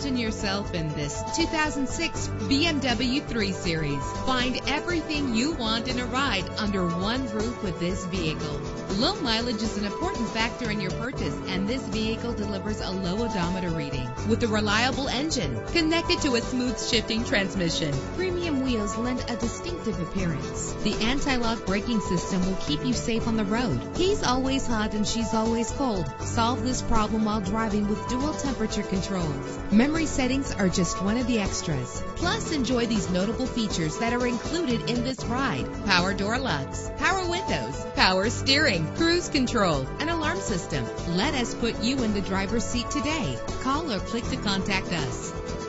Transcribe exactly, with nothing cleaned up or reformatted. Imagine yourself in this two thousand six B M W three series. Find everything you want in a ride under one roof with this vehicle. Low mileage is an important factor in your purchase, and this vehicle delivers a low odometer reading with a reliable engine connected to a smooth shifting transmission. Premium wheels lend a distinctive appearance. The anti-lock braking system will keep you safe on the road. He's always hot and she's always cold. Solve this problem while driving with dual temperature controls. Memory settings are just one of the extras. Plus, enjoy these notable features that are included in this ride: power door locks, power windows, power steering, cruise control, an alarm system. Let us put you in the driver's seat today. Call or click to contact us.